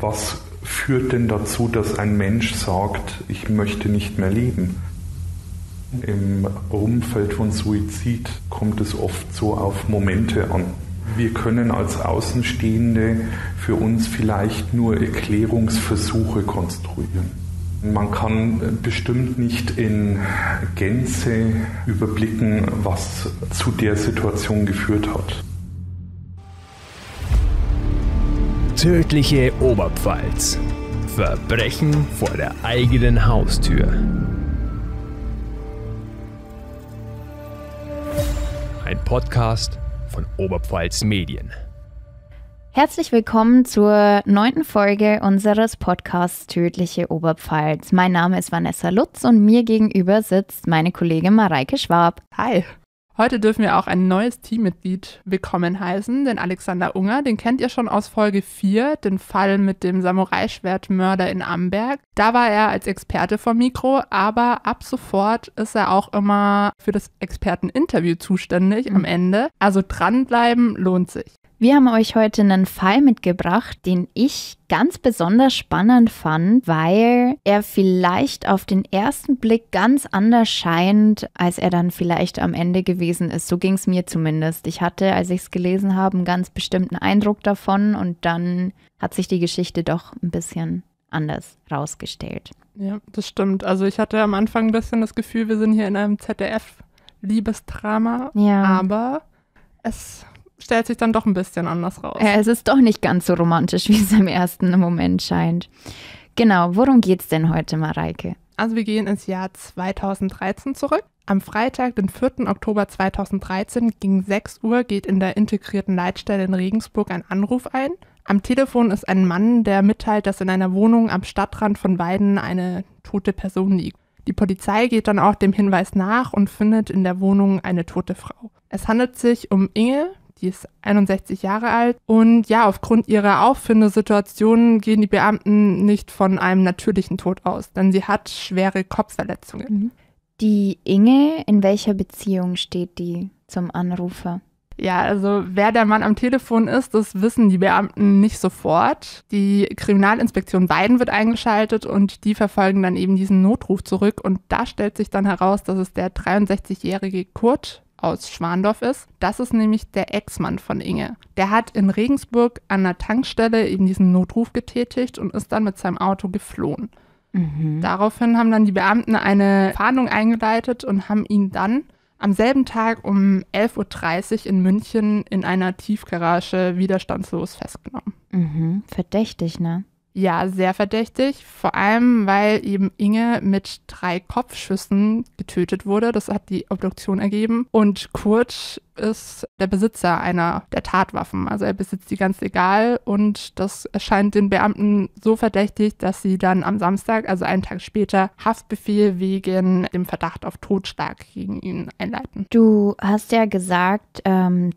Was führt denn dazu, dass ein Mensch sagt, ich möchte nicht mehr leben? Im Umfeld von Suizid kommt es oft so auf Momente an. Wir können als Außenstehende für uns vielleicht nur Erklärungsversuche konstruieren. Man kann bestimmt nicht in Gänze überblicken, was zu der Situation geführt hat. Tödliche Oberpfalz. Verbrechen vor der eigenen Haustür. Ein Podcast von Oberpfalz Medien. Herzlich willkommen zur 9. Folge unseres Podcasts Tödliche Oberpfalz. Mein Name ist Vanessa Lutz und mir gegenüber sitzt meine Kollegin Mareike Schwab. Hi! Heute dürfen wir auch ein neues Teammitglied willkommen heißen, den Alexander Unger. Den kennt ihr schon aus Folge 4, den Fall mit dem Samurai-Schwertmörder in Amberg. Da war er als Experte vom Mikro, aber ab sofort ist er auch immer für das Experteninterview zuständig am Ende. Also dranbleiben lohnt sich. Wir haben euch heute einen Fall mitgebracht, den ich ganz besonders spannend fand, weil er vielleicht auf den ersten Blick ganz anders scheint, als er dann vielleicht am Ende gewesen ist. So ging es mir zumindest. Ich hatte, als ich es gelesen habe, einen ganz bestimmten Eindruck davon und dann hat sich die Geschichte doch ein bisschen anders rausgestellt. Ja, das stimmt. Also ich hatte am Anfang ein bisschen das Gefühl, wir sind hier in einem ZDF-Liebesdrama, ja. Aber es stellt sich dann doch ein bisschen anders raus. Ja, es ist doch nicht ganz so romantisch, wie es im ersten Moment scheint. Genau, worum geht's denn heute, Mareike? Also wir gehen ins Jahr 2013 zurück. Am Freitag, den 4. Oktober 2013, gegen 6 Uhr geht in der integrierten Leitstelle in Regensburg ein Anruf ein. Am Telefon ist ein Mann, der mitteilt, dass in einer Wohnung am Stadtrand von Weiden eine tote Person liegt. Die Polizei geht dann auch dem Hinweis nach und findet in der Wohnung eine tote Frau. Es handelt sich um Inge, die ist 61 Jahre alt und ja, aufgrund ihrer Auffindesituation gehen die Beamten nicht von einem natürlichen Tod aus, denn sie hat schwere Kopfverletzungen. Die Inge, in welcher Beziehung steht die zum Anrufer? Ja, also wer der Mann am Telefon ist, das wissen die Beamten nicht sofort. Die Kriminalinspektion Weiden wird eingeschaltet und die verfolgen dann eben diesen Notruf zurück und da stellt sich dann heraus, dass es der 63-jährige Kurt aus Schwandorf ist. Das ist nämlich der Ex-Mann von Inge. Der hat in Regensburg an einer Tankstelle eben diesen Notruf getätigt und ist dann mit seinem Auto geflohen. Daraufhin haben dann die Beamten eine Fahndung eingeleitet und haben ihn dann am selben Tag um 11:30 Uhr in München in einer Tiefgarage widerstandslos festgenommen. Verdächtig, ne? Ja, sehr verdächtig, vor allem, weil eben Inge mit 3 Kopfschüssen getötet wurde. Das hat die Obduktion ergeben. Und Kurt ist der Besitzer einer der Tatwaffen. Also er besitzt die ganz legal und das erscheint den Beamten so verdächtig, dass sie dann am Samstag, also einen Tag später, Haftbefehl wegen dem Verdacht auf Totschlag gegen ihn einleiten. Du hast ja gesagt, 2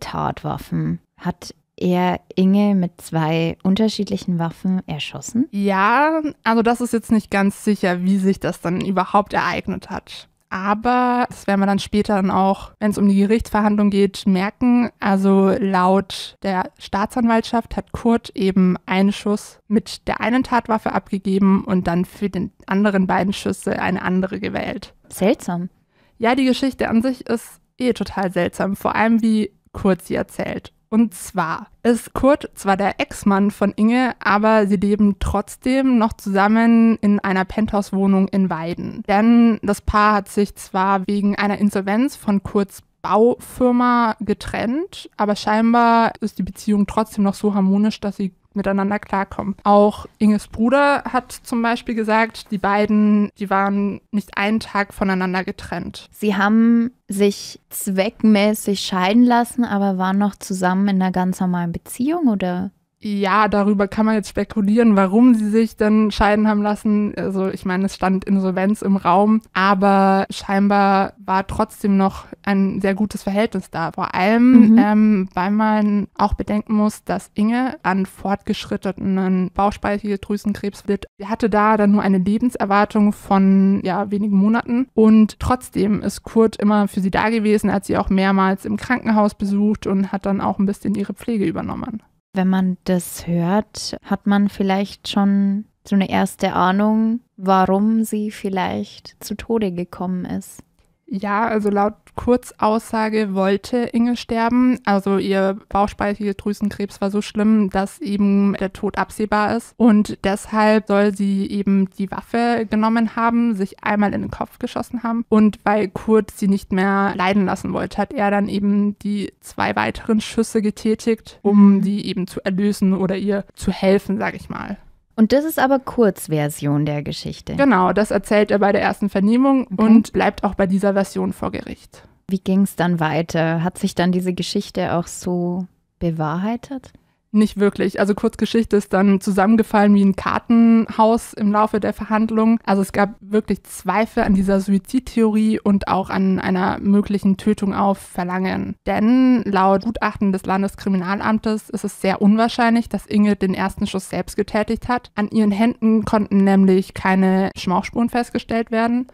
Tatwaffen hat er Inge mit 2 unterschiedlichen Waffen erschossen? Ja, also das ist jetzt nicht ganz sicher, wie sich das dann überhaupt ereignet hat. Aber das werden wir dann später dann auch, wenn es um die Gerichtsverhandlung geht, merken. Also laut der Staatsanwaltschaft hat Kurt eben einen Schuss mit der einen Tatwaffe abgegeben und dann für den anderen 2 Schüsse eine andere gewählt. Seltsam. Ja, die Geschichte an sich ist total seltsam, vor allem wie Kurt sie erzählt. Und zwar ist Kurt zwar der Ex-Mann von Inge, aber sie leben trotzdem noch zusammen in einer Penthouse-Wohnung in Weiden. Denn das Paar hat sich zwar wegen einer Insolvenz von Kurts Baufirma getrennt, aber scheinbar ist die Beziehung trotzdem noch so harmonisch, dass sie miteinander klarkommen. Auch Inges Bruder hat zum Beispiel gesagt, die beiden, die waren nicht einen Tag voneinander getrennt. Sie haben sich zweckmäßig scheiden lassen, aber waren noch zusammen in einer ganz normalen Beziehung, oder? Ja, darüber kann man jetzt spekulieren, warum sie sich dann scheiden haben lassen. Also ich meine, es stand Insolvenz im Raum, aber scheinbar war trotzdem noch ein sehr gutes Verhältnis da. Vor allem, weil man auch bedenken muss, dass Inge an fortgeschrittenen Bauchspeicheldrüsenkrebs litt. Sie hatte da dann nur eine Lebenserwartung von wenigen Monaten und trotzdem ist Kurt immer für sie da gewesen, hat sie auch mehrmals im Krankenhaus besucht und hat dann auch ein bisschen ihre Pflege übernommen. Wenn man das hört, hat man vielleicht schon so eine erste Ahnung, warum sie vielleicht zu Tode gekommen ist. Ja, also laut Kurzaussage wollte Inge sterben. Also ihr Bauchspeicheldrüsenkrebs war so schlimm, dass eben der Tod absehbar ist. Und deshalb soll sie eben die Waffe genommen haben, sich einmal in den Kopf geschossen haben. Und weil Kurt sie nicht mehr leiden lassen wollte, hat er dann eben die 2 weiteren Schüsse getätigt, um die eben zu erlösen oder ihr zu helfen, sag ich mal. Und das ist aber Kurzversion der Geschichte. Genau, das erzählt er bei der ersten Vernehmung und bleibt auch bei dieser Version vor Gericht. Wie ging es dann weiter? Hat sich dann diese Geschichte auch so bewahrheitet? Nicht wirklich. Also Kurts Geschichte ist dann zusammengefallen wie ein Kartenhaus im Laufe der Verhandlung. Also es gab wirklich Zweifel an dieser Suizidtheorie und auch an einer möglichen Tötung auf Verlangen. Denn laut Gutachten des Landeskriminalamtes ist es sehr unwahrscheinlich, dass Inge den ersten Schuss selbst getätigt hat. An ihren Händen konnten nämlich keine Schmauchspuren festgestellt werden.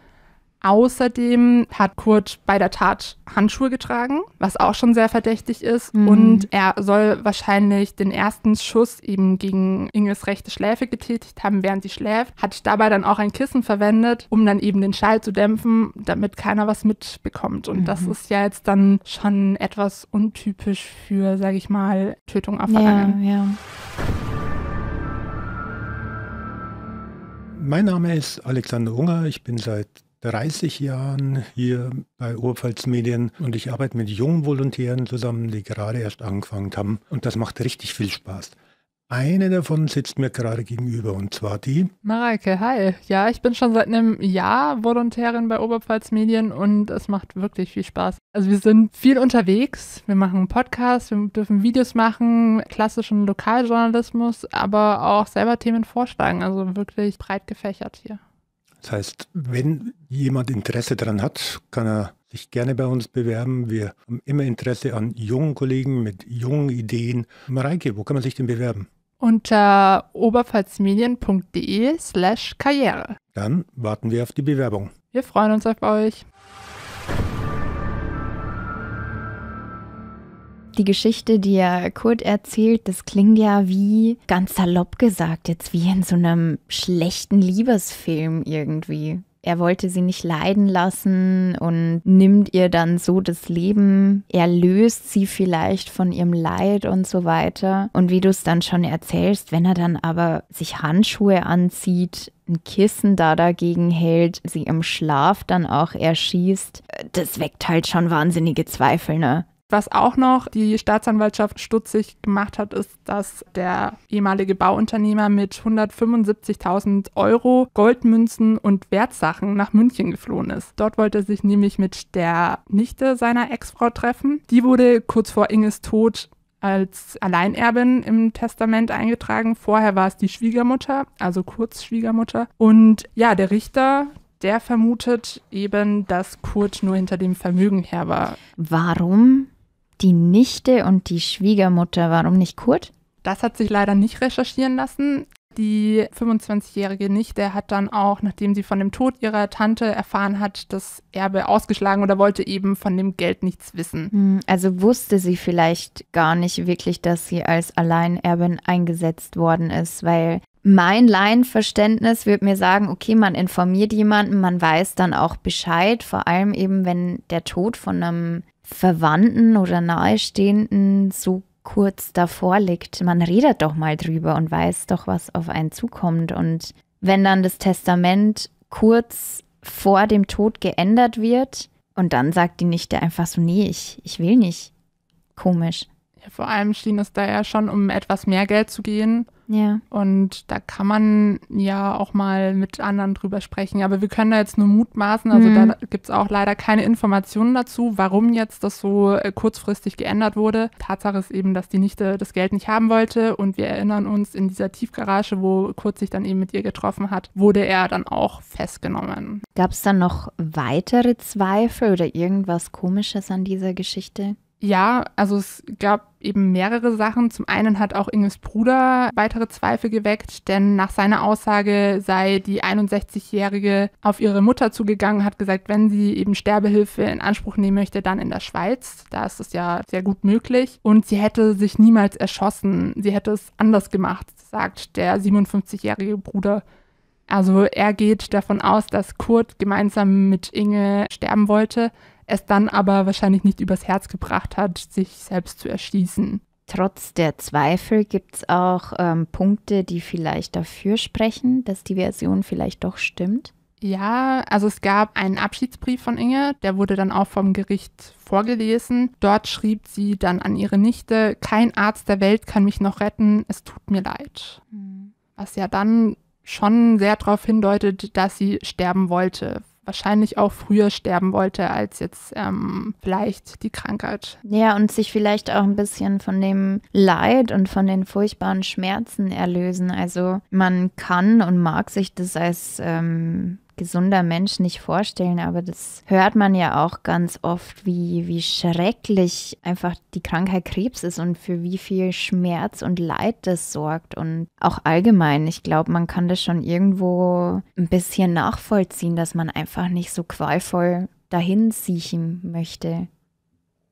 Außerdem hat Kurt bei der Tat Handschuhe getragen, was auch schon sehr verdächtig ist. Und er soll wahrscheinlich den ersten Schuss eben gegen Inges rechte Schläfe getätigt haben, während sie schläft. Hat dabei dann auch ein Kissen verwendet, um dann eben den Schall zu dämpfen, damit keiner was mitbekommt. Und das ist ja jetzt dann schon etwas untypisch für, sage ich mal, Tötung auf Verlangen. Ja. Mein Name ist Alexander Unger. Ich bin seit 30 Jahren hier bei Oberpfalz Medien und ich arbeite mit jungen Volontären zusammen, die gerade erst angefangen haben, und das macht richtig viel Spaß. Eine davon sitzt mir gerade gegenüber, und zwar die Mareike. Hi. Ja, ich bin schon seit einem Jahr Volontärin bei Oberpfalz Medien und es macht wirklich viel Spaß. Also wir sind viel unterwegs, wir machen einen Podcast, wir dürfen Videos machen, klassischen Lokaljournalismus, aber auch selber Themen vorschlagen, also wirklich breit gefächert hier. Das heißt, wenn jemand Interesse daran hat, kann er sich gerne bei uns bewerben. Wir haben immer Interesse an jungen Kollegen mit jungen Ideen. Mareike, wo kann man sich denn bewerben? Unter oberpfalzmedien.de/karriere. Dann warten wir auf die Bewerbung. Wir freuen uns auf euch. Die Geschichte, die ja Kurt erzählt, das klingt ja wie, ganz salopp gesagt, jetzt wie in so einem schlechten Liebesfilm irgendwie. Er wollte sie nicht leiden lassen und nimmt ihr dann so das Leben, er löst sie vielleicht von ihrem Leid und so weiter. Und wie du es dann schon erzählst, wenn er dann aber sich Handschuhe anzieht, ein Kissen da dagegen hält, sie im Schlaf dann auch erschießt, das weckt halt schon wahnsinnige Zweifel, ne? Was auch noch die Staatsanwaltschaft Stutzig gemacht hat, ist, dass der ehemalige Bauunternehmer mit 175.000 € Goldmünzen und Wertsachen nach München geflohen ist. Dort wollte er sich nämlich mit der Nichte seiner Ex-Frau treffen. Die wurde kurz vor Inges Tod als Alleinerbin im Testament eingetragen. Vorher war es die Schwiegermutter, also Kurts Schwiegermutter. Und ja, der Richter, der vermutet eben, dass Kurt nur hinter dem Vermögen her war. Warum die Nichte und die Schwiegermutter, warum nicht Kurt? Das hat sich leider nicht recherchieren lassen. Die 25-jährige Nichte hat dann auch, nachdem sie von dem Tod ihrer Tante erfahren hat, das Erbe ausgeschlagen oder wollte eben von dem Geld nichts wissen. Also wusste sie vielleicht gar nicht wirklich, dass sie als Alleinerbin eingesetzt worden ist, weil mein Laienverständnis würde mir sagen, okay, man informiert jemanden, man weiß dann auch Bescheid, vor allem eben, wenn der Tod von einem Verwandten oder Nahestehenden so kurz davor liegt. Man redet doch mal drüber und weiß doch, was auf einen zukommt. Und wenn dann das Testament kurz vor dem Tod geändert wird und dann sagt die Nichte einfach so, nee, ich will nicht. Komisch. Ja, vor allem schien es da ja schon um etwas mehr Geld zu gehen. Ja. Und da kann man ja auch mal mit anderen drüber sprechen. Aber wir können da jetzt nur mutmaßen. Also da gibt es auch leider keine Informationen dazu, warum jetzt das so kurzfristig geändert wurde. Tatsache ist eben, dass die Nichte das Geld nicht haben wollte. Und wir erinnern uns, in dieser Tiefgarage, wo Kurt sich dann eben mit ihr getroffen hat, wurde er dann auch festgenommen. Gab es dann noch weitere Zweifel oder irgendwas Komisches an dieser Geschichte? Ja, also es gab eben mehrere Sachen. Zum einen hat auch Inges Bruder weitere Zweifel geweckt, denn nach seiner Aussage sei die 61-Jährige auf ihre Mutter zugegangen, hat gesagt, wenn sie eben Sterbehilfe in Anspruch nehmen möchte, dann in der Schweiz. Da ist es ja sehr gut möglich. Und sie hätte sich niemals erschossen. Sie hätte es anders gemacht, sagt der 57-jährige Bruder. Also er geht davon aus, dass Kurt gemeinsam mit Inge sterben wollte, es dann aber wahrscheinlich nicht übers Herz gebracht hat, sich selbst zu erschießen. Trotz der Zweifel gibt es auch Punkte, die vielleicht dafür sprechen, dass die Version vielleicht doch stimmt? Ja, also es gab einen Abschiedsbrief von Inge, der wurde dann auch vom Gericht vorgelesen. Dort schrieb sie dann an ihre Nichte, kein Arzt der Welt kann mich noch retten, es tut mir leid. Was ja dann schon sehr darauf hindeutet, dass sie sterben wollte. Wahrscheinlich auch früher sterben wollte als jetzt vielleicht die Krankheit. Ja, und sich vielleicht auch ein bisschen von dem Leid und von den furchtbaren Schmerzen erlösen. Also man kann und mag sich das als gesunder Mensch nicht vorstellen, aber das hört man ja auch ganz oft, wie schrecklich einfach die Krankheit Krebs ist und für wie viel Schmerz und Leid das sorgt und auch allgemein, ich glaube, man kann das schon irgendwo ein bisschen nachvollziehen, dass man einfach nicht so qualvoll dahin siechen möchte.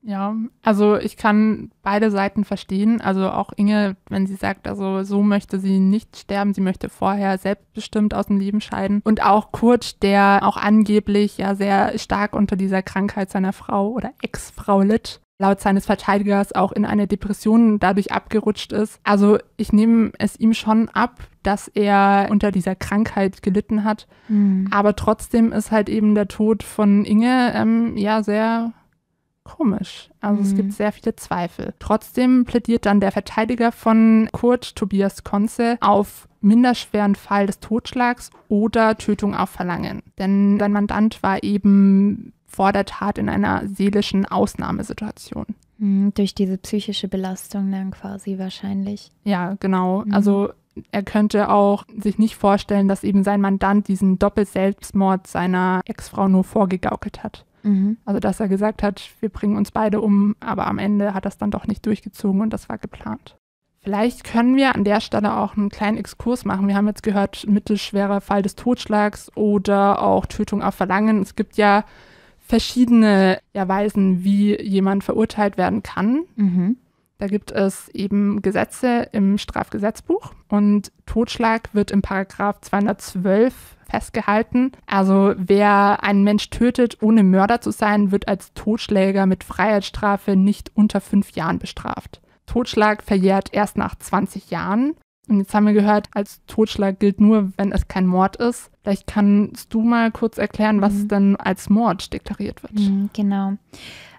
Ja, also ich kann beide Seiten verstehen, also auch Inge, wenn sie sagt, also so möchte sie nicht sterben, sie möchte vorher selbstbestimmt aus dem Leben scheiden und auch Kurt, der auch angeblich ja sehr stark unter dieser Krankheit seiner Frau oder Ex-Frau litt, laut seines Verteidigers auch in eine Depression dadurch abgerutscht ist. Also ich nehme es ihm schon ab, dass er unter dieser Krankheit gelitten hat, aber trotzdem ist halt eben der Tod von Inge ja sehr komisch. Also es gibt sehr viele Zweifel. Trotzdem plädiert dann der Verteidiger von Kurt, Tobias Konze, auf minderschweren Fall des Totschlags oder Tötung auf Verlangen. Denn sein Mandant war eben vor der Tat in einer seelischen Ausnahmesituation. Durch diese psychische Belastung dann quasi wahrscheinlich. Ja, genau. Also er könnte auch sich nicht vorstellen, dass eben sein Mandant diesen Doppelselbstmord seiner Ex-Frau nur vorgegaukelt hat. Also dass er gesagt hat, wir bringen uns beide um, aber am Ende hat das dann doch nicht durchgezogen und das war geplant. Vielleicht können wir an der Stelle auch einen kleinen Exkurs machen. Wir haben jetzt gehört, mittelschwerer Fall des Totschlags oder auch Tötung auf Verlangen. Es gibt ja verschiedene Weisen, wie jemand verurteilt werden kann. Da gibt es eben Gesetze im Strafgesetzbuch und Totschlag wird im Paragraph 212 festgehalten. Also wer einen Mensch tötet, ohne Mörder zu sein, wird als Totschläger mit Freiheitsstrafe nicht unter 5 Jahren bestraft. Totschlag verjährt erst nach 20 Jahren. Und jetzt haben wir gehört, als Totschlag gilt nur, wenn es kein Mord ist. Vielleicht kannst du mal kurz erklären, was dann als Mord deklariert wird. Genau.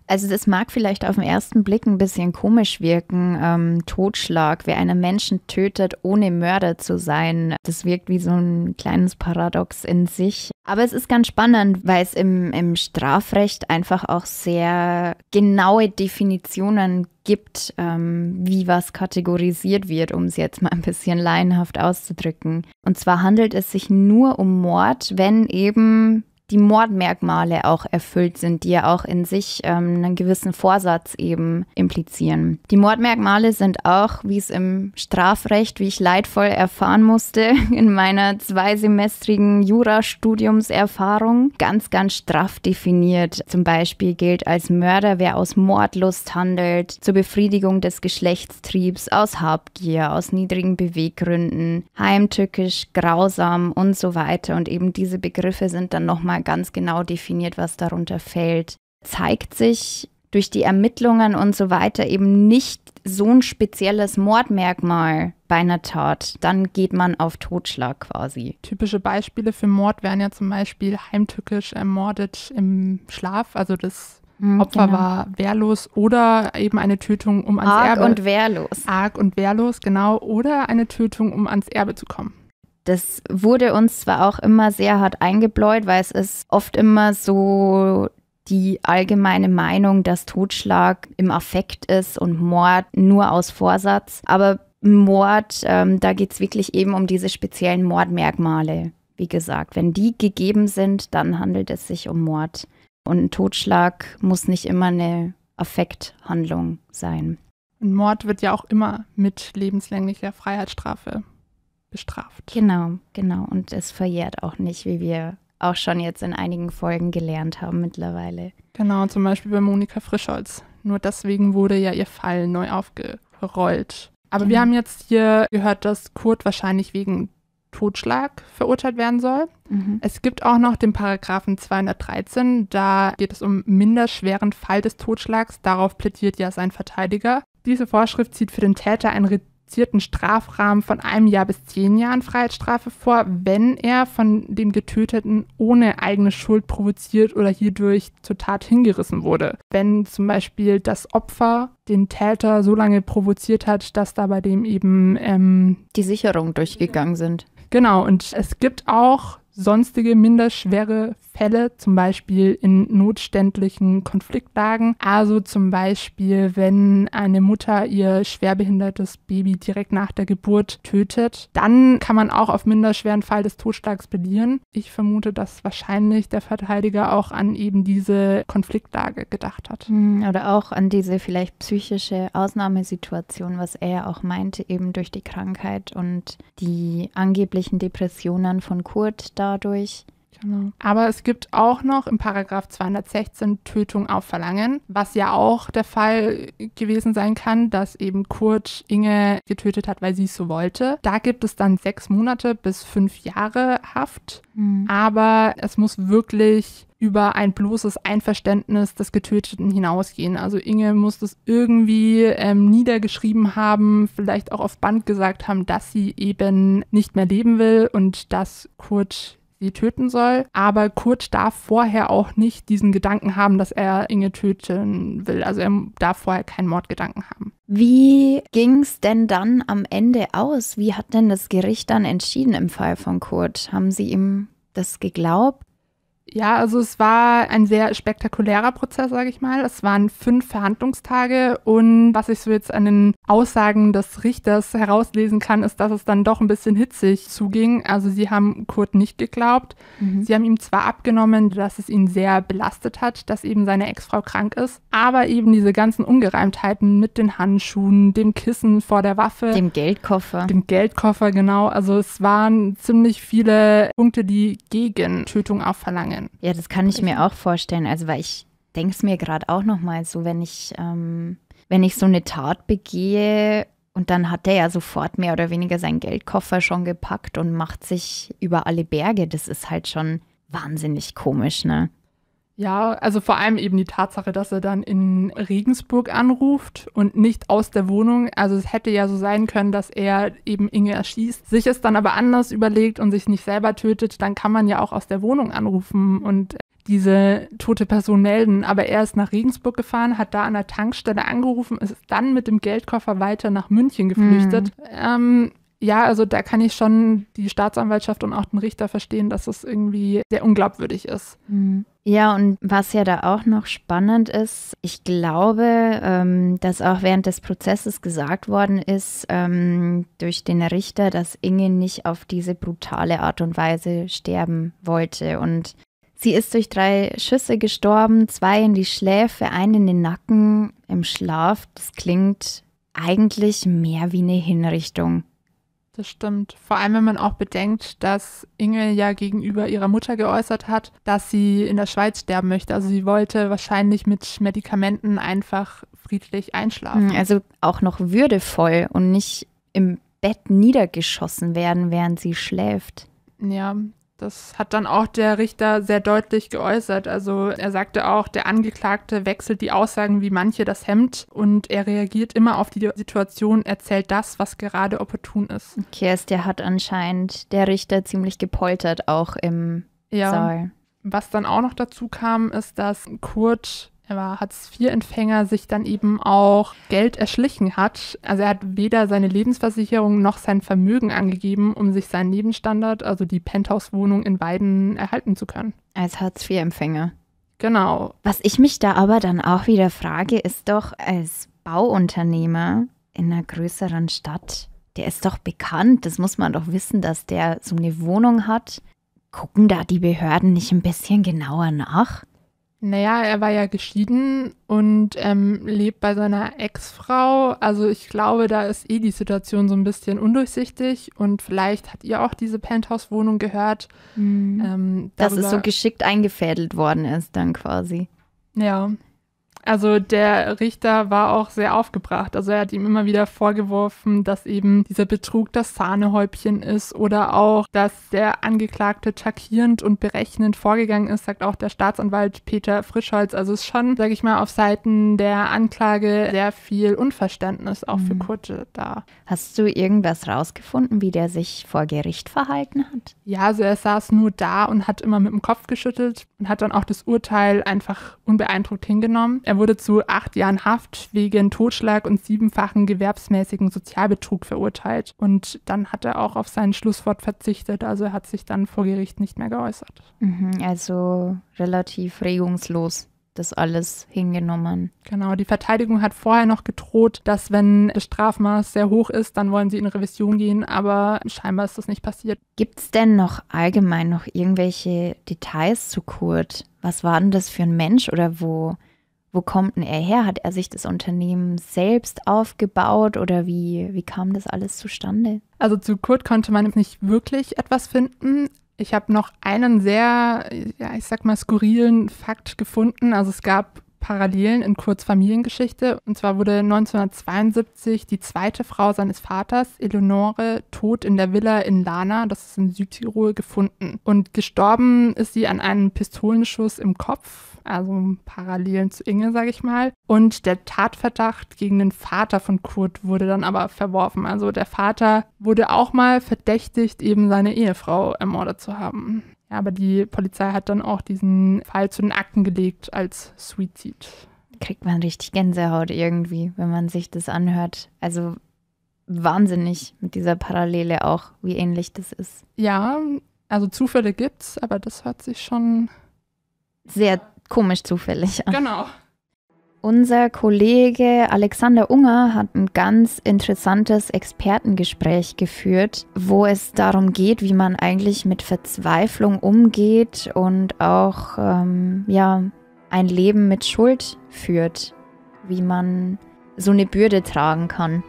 Also das mag vielleicht auf den ersten Blick ein bisschen komisch wirken, Totschlag, wer einen Menschen tötet, ohne Mörder zu sein, das wirkt wie so ein kleines Paradox in sich. Aber es ist ganz spannend, weil es im Strafrecht einfach auch sehr genaue Definitionen gibt, wie was kategorisiert wird, um es jetzt mal ein bisschen laienhaft auszudrücken. Und zwar handelt es sich nur um Mord, wenn eben die Mordmerkmale auch erfüllt sind, die ja auch in sich einen gewissen Vorsatz eben implizieren. Die Mordmerkmale sind auch, wie es im Strafrecht, wie ich leidvoll erfahren musste, in meiner 2-semestrigen Jurastudiumserfahrung, ganz, ganz straff definiert. Zum Beispiel gilt als Mörder, wer aus Mordlust handelt, zur Befriedigung des Geschlechtstriebs, aus Habgier, aus niedrigen Beweggründen, heimtückisch, grausam und so weiter. Und eben diese Begriffe sind dann nochmal ganz genau definiert, was darunter fällt, zeigt sich durch die Ermittlungen und so weiter eben nicht so ein spezielles Mordmerkmal bei einer Tat. Dann geht man auf Totschlag quasi. Typische Beispiele für Mord wären ja zum Beispiel heimtückisch ermordet im Schlaf, also das Opfer war wehrlos oder eben eine Tötung, um ans Erbe. Arg und wehrlos. Arg und wehrlos, genau. Oder eine Tötung, um ans Erbe zu kommen. Das wurde uns zwar auch immer sehr hart eingebläut, weil es ist oft immer so die allgemeine Meinung, dass Totschlag im Affekt ist und Mord nur aus Vorsatz. Aber Mord, da geht es wirklich eben um diese speziellen Mordmerkmale. Wie gesagt, wenn die gegeben sind, dann handelt es sich um Mord. Und ein Totschlag muss nicht immer eine Affekthandlung sein. Und Mord wird ja auch immer mit lebenslänglicher Freiheitsstrafe bestraft. Genau, genau. Und es verjährt auch nicht, wie wir auch schon jetzt in einigen Folgen gelernt haben mittlerweile. Genau, zum Beispiel bei Monika Frischholz. Nur deswegen wurde ja ihr Fall neu aufgerollt. Aber wir haben jetzt hier gehört, dass Kurt wahrscheinlich wegen Totschlag verurteilt werden soll. Mhm. Es gibt auch noch den Paragraphen 213, da geht es um minderschweren Fall des Totschlags. Darauf plädiert ja sein Verteidiger. Diese Vorschrift zieht für den Täter einen reduzierten Strafrahmen von 1 Jahr bis 10 Jahren Freiheitsstrafe vor, wenn er von dem Getöteten ohne eigene Schuld provoziert oder hierdurch zur Tat hingerissen wurde. Wenn zum Beispiel das Opfer den Täter so lange provoziert hat, dass da bei dem eben die Sicherungen durchgegangen sind. Genau, und es gibt auch sonstige minderschwere Fälle, zum Beispiel in notständlichen Konfliktlagen. Also zum Beispiel, wenn eine Mutter ihr schwerbehindertes Baby direkt nach der Geburt tötet, dann kann man auch auf minderschweren Fall des Totschlags plädieren. Ich vermute, dass wahrscheinlich der Verteidiger auch an eben diese Konfliktlage gedacht hat. Oder auch an diese vielleicht psychische Ausnahmesituation, was er ja auch meinte, eben durch die Krankheit und die angeblichen Depressionen von Kurt dadurch. Genau. Aber es gibt auch noch im Paragraph 216 Tötung auf Verlangen, was ja auch der Fall gewesen sein kann, dass eben Kurt Inge getötet hat, weil sie es so wollte. Da gibt es dann 6 Monate bis 5 Jahre Haft, aber es muss wirklich über ein bloßes Einverständnis des Getöteten hinausgehen. Also Inge muss das irgendwie niedergeschrieben haben, vielleicht auch auf Band gesagt haben, dass sie eben nicht mehr leben will und dass Kurt die töten soll. Aber Kurt darf vorher auch nicht diesen Gedanken haben, dass er Inge töten will. Also er darf vorher keinen Mordgedanken haben. Wie ging es denn dann am Ende aus? Wie hat denn das Gericht dann entschieden im Fall von Kurt? Haben sie ihm das geglaubt? Ja, also es war ein sehr spektakulärer Prozess, sage ich mal. Es waren 5 Verhandlungstage und was ich so jetzt an den Aussagen des Richters herauslesen kann, ist, dass es dann doch ein bisschen hitzig zuging. Also sie haben Kurt nicht geglaubt. Sie haben ihm zwar abgenommen, dass es ihn sehr belastet hat, dass eben seine Ex-Frau krank ist, aber eben diese ganzen Ungereimtheiten mit den Handschuhen, dem Kissen vor der Waffe. Dem Geldkoffer. Dem Geldkoffer, genau. Also es waren ziemlich viele Punkte, die gegen Tötung auf Verlangen. Ja, das kann ich mir auch vorstellen, also weil ich denke es mir gerade auch nochmal so, wenn ich so eine Tat begehe und dann hat der ja sofort mehr oder weniger seinen Geldkoffer schon gepackt und macht sich über alle Berge, das ist halt schon wahnsinnig komisch, ne? Ja, also vor allem eben die Tatsache, dass er dann in Regensburg anruft und nicht aus der Wohnung. Also es hätte ja so sein können, dass er eben Inge erschießt, sich es dann aber anders überlegt und sich nicht selber tötet. Dann kann man ja auch aus der Wohnung anrufen und diese tote Person melden. Aber er ist nach Regensburg gefahren, hat da an der Tankstelle angerufen, ist dann mit dem Geldkoffer weiter nach München geflüchtet. Ja, also da kann ich schon die Staatsanwaltschaft und auch den Richter verstehen, dass das irgendwie sehr unglaubwürdig ist. Ja, und was ja da auch noch spannend ist, ich glaube, dass auch während des Prozesses gesagt worden ist durch den Richter, dass Inge nicht auf diese brutale Art und Weise sterben wollte. Und sie ist durch 3 Schüsse gestorben, 2 in die Schläfe, 1 in den Nacken im Schlaf. Das klingt eigentlich mehr wie eine Hinrichtung. Das stimmt. Vor allem, wenn man auch bedenkt, dass Inge ja gegenüber ihrer Mutter geäußert hat, dass sie in der Schweiz sterben möchte. Also sie wollte wahrscheinlich mit Medikamenten einfach friedlich einschlafen. Also auch noch würdevoll und nicht im Bett niedergeschossen werden, während sie schläft. Ja, das hat dann auch der Richter sehr deutlich geäußert. Also er sagte auch, der Angeklagte wechselt die Aussagen wie manche das Hemd und er reagiert immer auf die Situation, erzählt das, was gerade opportun ist. Okay, der hat anscheinend der Richter ziemlich gepoltert auch im Saal. Was dann auch noch dazu kam, ist, dass Kurt, er war Hartz-IV-Empfänger, sich dann eben auch Geld erschlichen hat. Also er hat weder seine Lebensversicherung noch sein Vermögen angegeben, um sich seinen Lebensstandard, also die Penthouse-Wohnung in Weiden, erhalten zu können. Als Hartz-IV-Empfänger. Genau. Was ich mich da aber dann auch wieder frage, ist doch, als Bauunternehmer in einer größeren Stadt, der ist doch bekannt, das muss man doch wissen, dass der so eine Wohnung hat. Gucken da die Behörden nicht ein bisschen genauer nach? Naja, er war ja geschieden und lebt bei seiner Ex-Frau. Also ich glaube, da ist eh die Situation so ein bisschen undurchsichtig und vielleicht habt ihr auch diese Penthouse-Wohnung gehört. Mhm. Dass es so geschickt eingefädelt worden ist dann quasi. Ja, also der Richter war auch sehr aufgebracht. Also er hat ihm immer wieder vorgeworfen, dass eben dieser Betrug das Sahnehäubchen ist oder auch, dass der Angeklagte taktierend und berechnend vorgegangen ist, sagt auch der Staatsanwalt Peter Frischholz. Also es ist schon, sage ich mal, auf Seiten der Anklage sehr viel Unverständnis auch für Kurt da. Hast du irgendwas rausgefunden, wie der sich vor Gericht verhalten hat? Ja, also er saß nur da und hat immer mit dem Kopf geschüttelt und hat dann auch das Urteil einfach unbeeindruckt hingenommen. Er wurde zu 8 Jahren Haft wegen Totschlag und 7-fachen gewerbsmäßigen Sozialbetrug verurteilt. Und dann hat er auch auf sein Schlusswort verzichtet. Also er hat sich dann vor Gericht nicht mehr geäußert. Also relativ regungslos das alles hingenommen. Genau, die Verteidigung hat vorher noch gedroht, dass wenn das Strafmaß sehr hoch ist, dann wollen sie in Revision gehen, aber scheinbar ist das nicht passiert. Gibt es denn noch allgemein noch irgendwelche Details zu Kurt? Was war denn das für ein Mensch oder wo kommt denn er her? Hat er sich das Unternehmen selbst aufgebaut oder wie kam das alles zustande? Also zu Kurt konnte man nicht wirklich etwas finden. Ich habe noch einen sehr, ja, ich sag mal, skurrilen Fakt gefunden. Also es gab Parallelen in Kurts Familiengeschichte. Und zwar wurde 1972 die zweite Frau seines Vaters, Eleonore, tot in der Villa in Lana, das ist in Südtirol, gefunden. Und gestorben ist sie an einem Pistolenschuss im Kopf. Also Parallelen zu Inge, sage ich mal. Und der Tatverdacht gegen den Vater von Kurt wurde dann aber verworfen. Also der Vater wurde auch mal verdächtigt, eben seine Ehefrau ermordet zu haben. Ja, aber die Polizei hat dann auch diesen Fall zu den Akten gelegt als Suizid. Kriegt man richtig Gänsehaut irgendwie, wenn man sich das anhört. Also wahnsinnig mit dieser Parallele auch, wie ähnlich das ist. Ja, also Zufälle gibt's, aber das hört sich schon sehr komisch zufällig an. Genau. Unser Kollege Alexander Unger hat ein ganz interessantes Expertengespräch geführt, wo es darum geht, wie man eigentlich mit Verzweiflung umgeht und auch ja, ein Leben mit Schuld führt, wie man so eine Bürde tragen kann.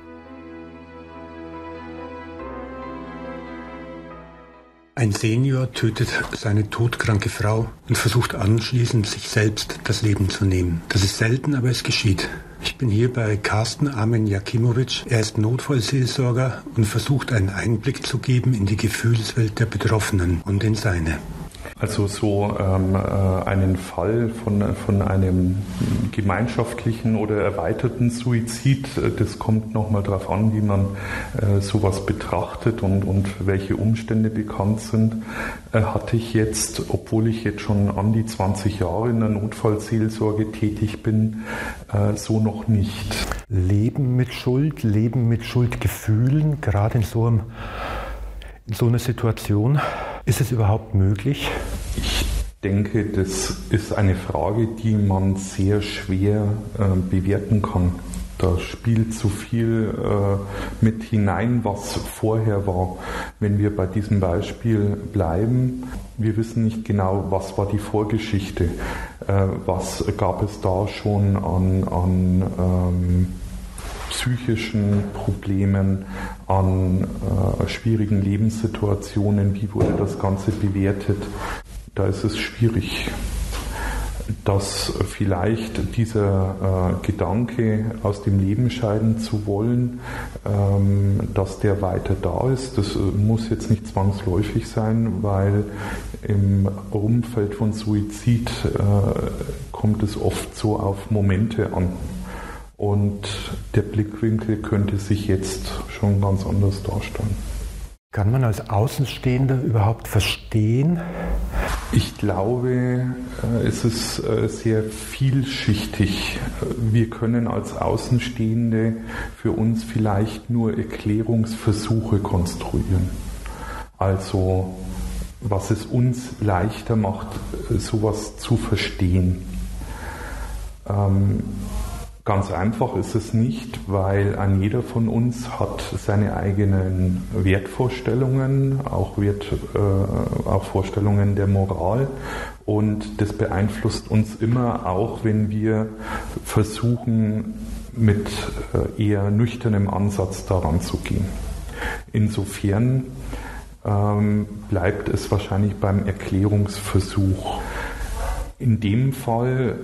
Ein Senior tötet seine todkranke Frau und versucht anschließend, sich selbst das Leben zu nehmen. Das ist selten, aber es geschieht. Ich bin hier bei Karsten Amen-Jakimowicz. Er ist Notfallseelsorger und versucht, einen Einblick zu geben in die Gefühlswelt der Betroffenen und in seine. Also so einen Fall von einem gemeinschaftlichen oder erweiterten Suizid, das kommt nochmal darauf an, wie man sowas betrachtet und welche Umstände bekannt sind. Hatte ich jetzt, obwohl ich jetzt schon an die 20 Jahre in der Notfallseelsorge tätig bin, so noch nicht. Leben mit Schuldgefühlen, gerade in so einer Situation, ist es überhaupt möglich? Ich denke, das ist eine Frage, die man sehr schwer bewerten kann. Da spielt so viel mit hinein, was vorher war. Wenn wir bei diesem Beispiel bleiben, wir wissen nicht genau, was war die Vorgeschichte, was gab es da schon an psychischen Problemen, an schwierigen Lebenssituationen, wie wurde das Ganze bewertet, da ist es schwierig, dass vielleicht dieser Gedanke, aus dem Leben scheiden zu wollen, dass der weiter da ist. Das muss jetzt nicht zwangsläufig sein, weil im Umfeld von Suizid kommt es oft so auf Momente an. Und der Blickwinkel könnte sich jetzt schon ganz anders darstellen. Kann man als Außenstehender überhaupt verstehen? Ich glaube, es ist sehr vielschichtig. Wir können als Außenstehende für uns vielleicht nur Erklärungsversuche konstruieren. Also, was es uns leichter macht, sowas zu verstehen. Ganz einfach ist es nicht, weil ein jeder von uns hat seine eigenen Wertvorstellungen, auch Vorstellungen der Moral Und das beeinflusst uns immer, auch wenn wir versuchen, mit eher nüchternem Ansatz daran zu gehen. Insofern bleibt es wahrscheinlich beim Erklärungsversuch. In dem Fall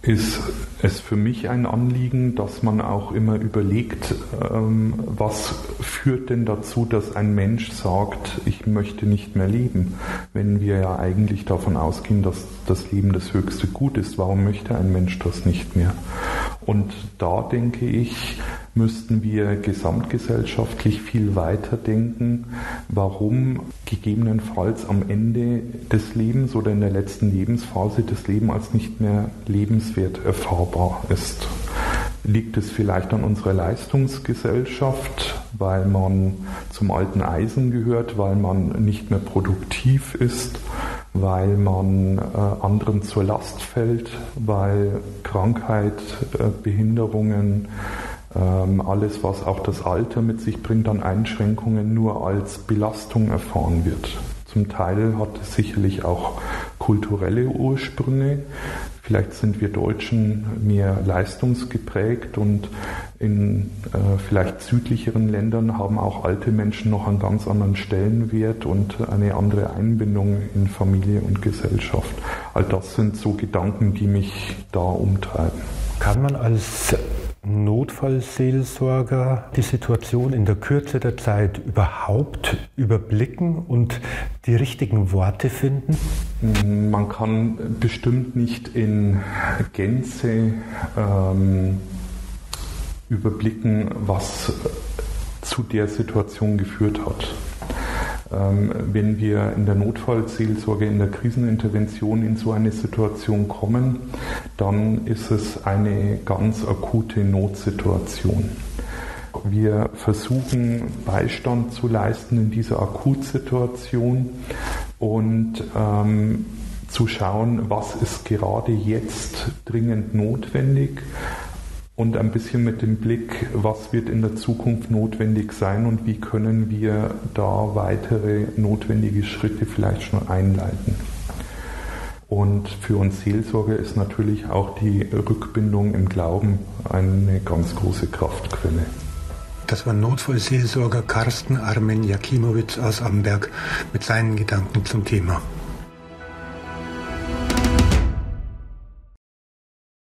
ist es für mich ein Anliegen, dass man auch immer überlegt, was führt denn dazu, dass ein Mensch sagt, ich möchte nicht mehr leben, wenn wir ja eigentlich davon ausgehen, dass das Leben das höchste Gut ist. Warum möchte ein Mensch das nicht mehr? Und da denke ich, müssten wir gesamtgesellschaftlich viel weiter denken, warum gegebenenfalls am Ende des Lebens oder in der letzten Lebensphase das Leben als nicht mehr lebenswert erfahrbar ist. Liegt es vielleicht an unserer Leistungsgesellschaft, weil man zum alten Eisen gehört, weil man nicht mehr produktiv ist, weil man anderen zur Last fällt, weil Krankheit, Behinderungen, alles, was auch das Alter mit sich bringt an Einschränkungen, nur als Belastung erfahren wird. Zum Teil hat es sicherlich auch kulturelle Ursprünge. Vielleicht sind wir Deutschen mehr leistungsgeprägt und in vielleicht südlicheren Ländern haben auch alte Menschen noch einen ganz anderen Stellenwert und eine andere Einbindung in Familie und Gesellschaft. All das sind so Gedanken, die mich da umtreiben. Kann man als Notfallseelsorger die Situation in der Kürze der Zeit überhaupt überblicken und die richtigen Worte finden? Man kann bestimmt nicht in Gänze überblicken, was zu der Situation geführt hat. Wenn wir in der Notfallseelsorge, in der Krisenintervention in so eine Situation kommen, dann ist es eine ganz akute Notsituation. Wir versuchen, Beistand zu leisten in dieser Akutsituation und zu schauen, was ist gerade jetzt dringend notwendig. Und ein bisschen mit dem Blick, was wird in der Zukunft notwendig sein und wie können wir da weitere notwendige Schritte vielleicht schon einleiten. Und für uns Seelsorger ist natürlich auch die Rückbindung im Glauben eine ganz große Kraftquelle. Das war Notfallseelsorger Karsten Amen-Jakimowicz aus Amberg mit seinen Gedanken zum Thema.